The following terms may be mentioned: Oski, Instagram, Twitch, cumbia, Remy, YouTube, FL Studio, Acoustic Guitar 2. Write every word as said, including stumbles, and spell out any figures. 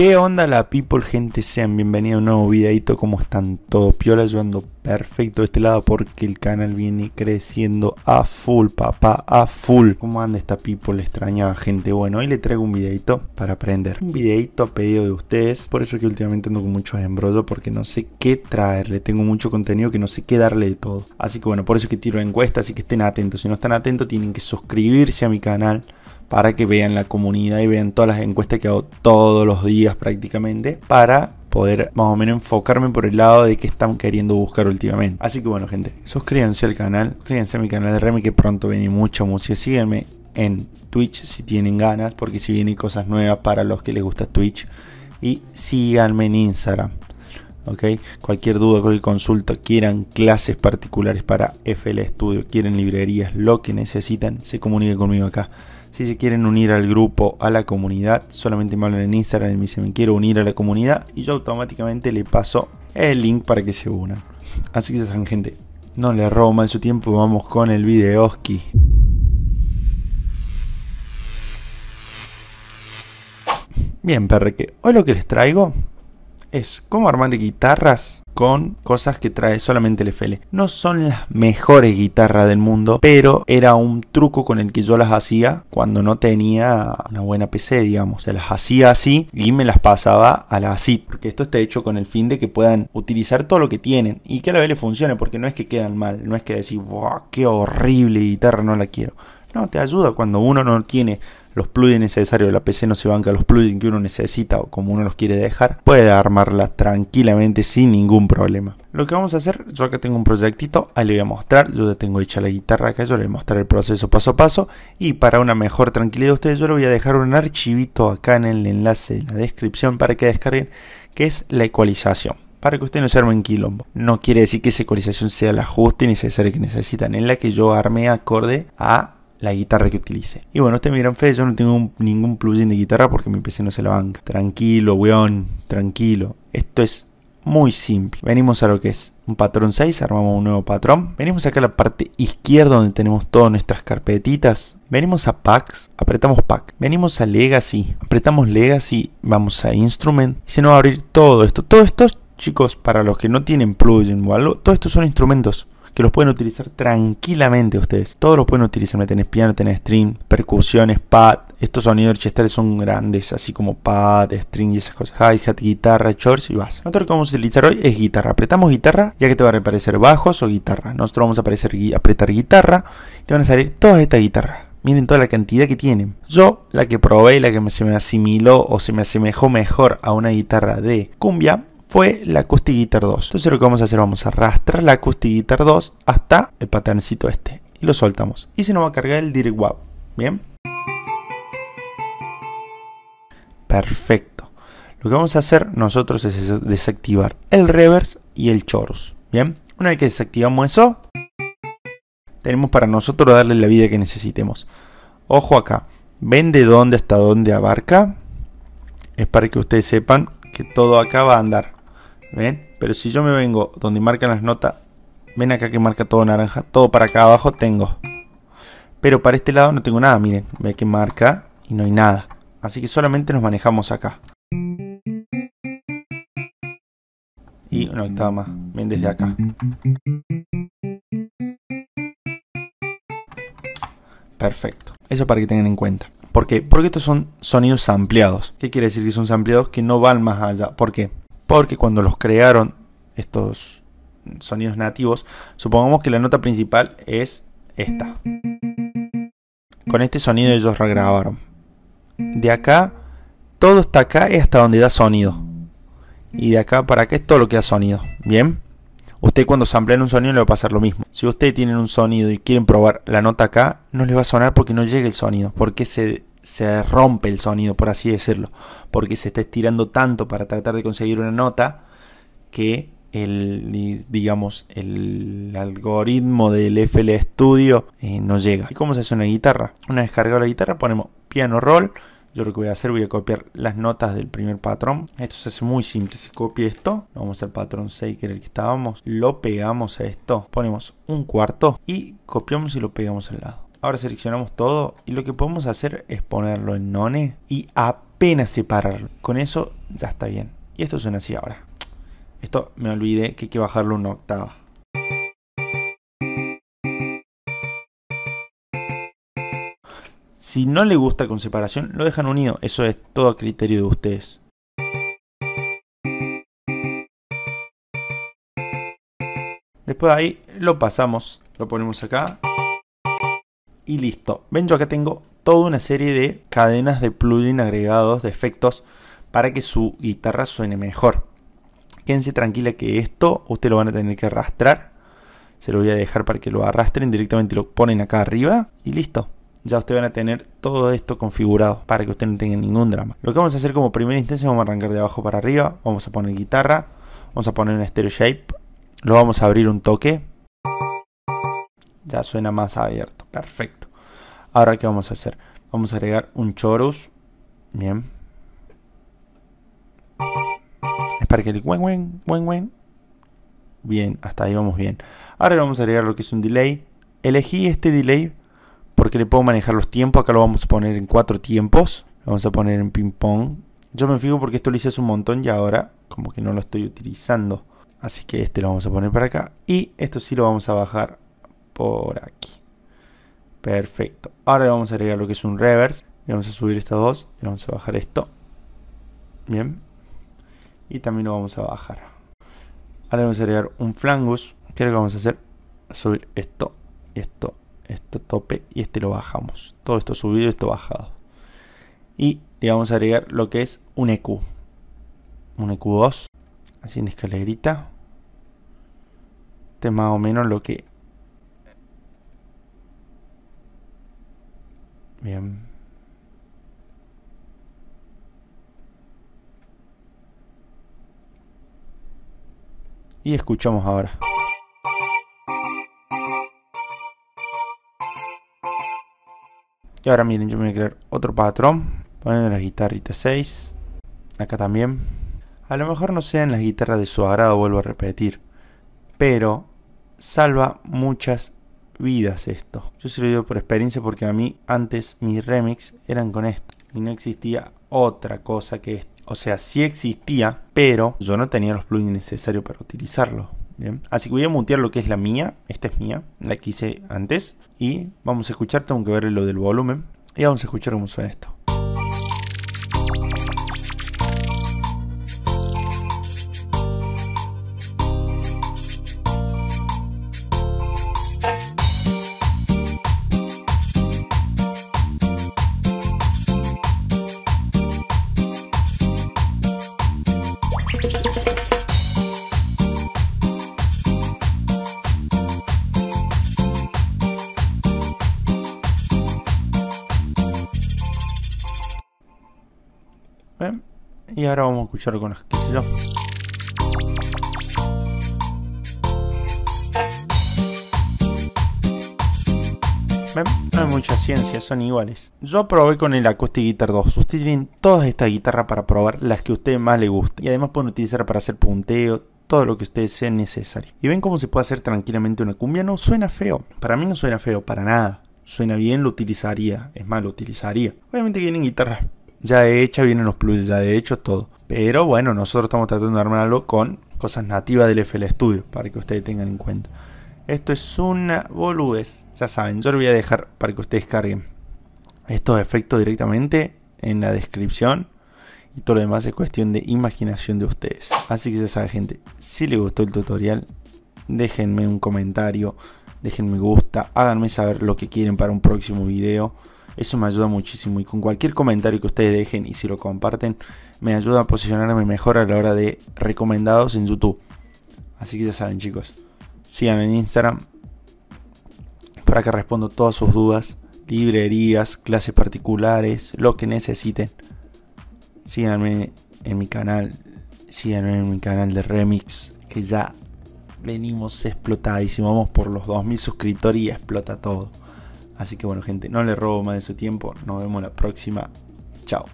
¿Qué onda la people, gente? Sean bienvenidos a un nuevo videito. ¿Cómo están todos? Piola, yo ando perfecto de este lado porque el canal viene creciendo a full, papá, a full. ¿Cómo anda esta people? Extrañaba, gente. Bueno, hoy le traigo un videito para aprender. Un videito a pedido de ustedes. Por eso que últimamente ando con muchos embrollos porque no sé qué traerle. Tengo mucho contenido que no sé qué darle de todo. Así que bueno, por eso que tiro encuestas, así que estén atentos. Si no están atentos, tienen que suscribirse a mi canal para que vean la comunidad y vean todas las encuestas que hago todos los días prácticamente, para poder más o menos enfocarme por el lado de que están queriendo buscar últimamente. Así que bueno, gente, suscríbanse al canal, suscríbanse a mi canal de Remy, que pronto viene mucha música. Síganme en Twitch si tienen ganas, porque si vienen cosas nuevas para los que les gusta Twitch. Y síganme en Instagram, ¿ok? Cualquier duda, cualquier consulta, quieran clases particulares para F L Studio, quieren librerías, lo que necesitan, se comuniquen conmigo acá. Si se quieren unir al grupo, a la comunidad, solamente me hablan en Instagram y me dicen me quiero unir a la comunidad y yo automáticamente le paso el link para que se unan. Así que sean, gente, no le robo más su tiempo, vamos con el video, Oski. Bien, perreque, hoy lo que les traigo es cómo armar guitarras con cosas que trae solamente el F L. No son las mejores guitarras del mundo, pero era un truco con el que yo las hacía cuando no tenía una buena P C, digamos. Se las hacía así y me las pasaba a la así, porque esto está hecho con el fin de que puedan utilizar todo lo que tienen y que a la vez les funcione, porque no es que quedan mal, no es que decís, wow, qué horrible guitarra, no la quiero. No, te ayuda cuando uno no tiene los plugins necesarios, la P C no se banca los plugins que uno necesita o como uno los quiere dejar, puede armarla tranquilamente sin ningún problema. Lo que vamos a hacer, yo acá tengo un proyectito, ahí le voy a mostrar, yo ya tengo hecha la guitarra acá, yo le voy a mostrar el proceso paso a paso, y para una mejor tranquilidad de ustedes yo le voy a dejar un archivito acá en el enlace en la descripción para que descarguen, que es la ecualización, para que ustedes no se armen quilombo. No quiere decir que esa ecualización sea el ajuste necesario que necesitan, en la que yo arme acorde a la guitarra que utilice. Y bueno, ustedes me dirán, Fede, yo no tengo un, ningún plugin de guitarra porque mi P C no se la banca. Tranquilo, weón, tranquilo. Esto es muy simple. Venimos a lo que es un patrón seis, armamos un nuevo patrón. Venimos acá a la parte izquierda donde tenemos todas nuestras carpetitas. Venimos a Packs, apretamos Pack. Venimos a Legacy, apretamos Legacy, vamos a Instrument. Y se nos va a abrir todo esto. Todo esto, chicos, para los que no tienen plugin o algo, todo esto son instrumentos que los pueden utilizar tranquilamente ustedes. Todos los pueden utilizar. Tenés piano, tenés string, percusiones, pad. Estos sonidos orquestales son grandes, así como pad, string y esas cosas. Hi-hat, guitarra, chords y bass. Nosotros lo que vamos a utilizar hoy es guitarra. Apretamos guitarra, ya que te va a aparecer bajos o guitarra. Nosotros vamos a aparecer, apretar guitarra. Y te van a salir todas estas guitarras. Miren toda la cantidad que tienen. Yo, la que probé, la que se me asimiló o se me asemejó mejor a una guitarra de cumbia, fue la Acoustic Guitar dos. Entonces lo que vamos a hacer, vamos a arrastrar la Acoustic Guitar dos hasta el patroncito este. Y lo soltamos. Y se nos va a cargar el Direct Wap. Bien. Perfecto. Lo que vamos a hacer nosotros es desactivar el reverse y el chorus. Bien. Una vez que desactivamos eso, tenemos para nosotros darle la vida que necesitemos. Ojo acá. Ven de dónde hasta dónde abarca. Es para que ustedes sepan que todo acá va a andar, ¿ven? Pero si yo me vengo donde marcan las notas, ven acá que marca todo naranja, todo para acá abajo tengo, pero para este lado no tengo nada. Miren, ve que marca y no hay nada, así que solamente nos manejamos acá y una octava más, ven desde acá. Perfecto, eso para que tengan en cuenta. ¿Por qué? Porque estos son sonidos ampliados. ¿Qué quiere decir que son ampliados? Que no van más allá. ¿Por qué? Porque cuando los crearon estos sonidos nativos, supongamos que la nota principal es esta. Con este sonido ellos regrabaron. De acá, todo está acá es hasta donde da sonido. Y de acá para acá es todo lo que da sonido. ¿Bien? Usted cuando samplean un sonido le va a pasar lo mismo. Si ustedes tienen un sonido y quieren probar la nota acá, no les va a sonar porque no llega el sonido. Porque se, se rompe el sonido, por así decirlo. Porque se está estirando tanto para tratar de conseguir una nota que el, digamos, el algoritmo del F L Studio eh, no llega. ¿Y cómo se hace una guitarra? Una vez cargada la guitarra ponemos piano roll. Yo lo que voy a hacer, voy a copiar las notas del primer patrón. Esto se hace muy simple. Se copia esto. Vamos al patrón seis, que era el que estábamos. Lo pegamos a esto. Ponemos un cuarto y copiamos y lo pegamos al lado. Ahora seleccionamos todo. Y lo que podemos hacer es ponerlo en none. Y apenas pena separarlo. Con eso ya está bien. Y esto suena así ahora. Esto me olvidé que hay que bajarlo una octava. Si no le gusta con separación, lo dejan unido. Eso es todo a criterio de ustedes. Después de ahí lo pasamos, lo ponemos acá y listo. Ven, yo acá tengo toda una serie de cadenas de plugin agregados, de efectos, para que su guitarra suene mejor. Quédense tranquila que esto ustedes lo van a tener que arrastrar. Se lo voy a dejar para que lo arrastren, directamente lo ponen acá arriba y listo. Ya ustedes van a tener todo esto configurado para que ustedes no tengan ningún drama. Lo que vamos a hacer como primera instancia, vamos a arrancar de abajo para arriba. Vamos a poner guitarra, vamos a poner un stereo shape. Lo vamos a abrir un toque. Ya suena más abierto, perfecto. Ahora, ¿qué vamos a hacer? Vamos a agregar un chorus. Bien. Es para que el wen wen, wen wen. Bien, hasta ahí vamos bien. Ahora le vamos a agregar lo que es un delay. Elegí este delay porque le puedo manejar los tiempos. Acá lo vamos a poner en cuatro tiempos. Lo vamos a poner en ping pong. Yo me fijo porque esto lo hice hace un montón y ahora como que no lo estoy utilizando. Así que este lo vamos a poner para acá. Y esto sí lo vamos a bajar por aquí. Perfecto. Ahora le vamos a agregar lo que es un reverse. Le vamos a subir estas dos. Le vamos a bajar esto. Bien. Y también lo vamos a bajar. Ahora le vamos a agregar un flangus. ¿Qué es lo que vamos a hacer? Subir esto, esto, esto tope. Y este lo bajamos. Todo esto subido, esto bajado. Y le vamos a agregar lo que es un E Q. Un E Q dos. Así en escalerita. Este es más o menos lo que... Bien. Y escuchamos ahora. Y ahora miren, yo me voy a crear otro patrón. Poniendo las guitarritas seis. Acá también. A lo mejor no sean las guitarras de su agrado, vuelvo a repetir, pero salva muchas vidas esto. Yo se lo digo por experiencia porque a mí antes mis remix eran con esto y no existía otra cosa que esto. O sea, sí existía, pero yo no tenía los plugins necesarios para utilizarlo. Bien. Así que voy a mutear lo que es la mía. Esta es mía, la que hice antes. Y vamos a escuchar, tengo que ver lo del volumen. Y vamos a escuchar cómo suena esto. Bien. Y ahora vamos a escuchar con los que se yo. Bien. No hay mucha ciencia, son iguales. Yo probé con el Acoustic Guitar dos. Ustedes tienen todas estas guitarras para probar las que a ustedes más les gusten. Y además pueden utilizar para hacer punteo, todo lo que ustedes sean necesario. Y ven cómo se puede hacer tranquilamente una cumbia. No suena feo. Para mí no suena feo, para nada. Suena bien, lo utilizaría. Es más, lo utilizaría. Obviamente vienen guitarras ya de hecha, vienen los plugins ya de hecho, todo. Pero bueno, nosotros estamos tratando de armarlo con cosas nativas del F L Studio, para que ustedes tengan en cuenta. Esto es una boludez, ya saben. Yo lo voy a dejar para que ustedes carguen estos efectos directamente en la descripción. Y todo lo demás es cuestión de imaginación de ustedes. Así que ya saben, gente, si les gustó el tutorial, déjenme un comentario, déjenme me gusta, háganme saber lo que quieren para un próximo video. Eso me ayuda muchísimo y con cualquier comentario que ustedes dejen y si lo comparten me ayuda a posicionarme mejor a la hora de recomendados en YouTube. Así que ya saben, chicos, síganme en Instagram. Por acá respondo todas sus dudas, librerías, clases particulares, lo que necesiten. Síganme en mi canal, síganme en mi canal de Remix, que ya venimos explotadísimos, vamos por los dos mil suscriptores y explota todo. Así que bueno, gente, no le robo más de su tiempo. Nos vemos la próxima. Chao.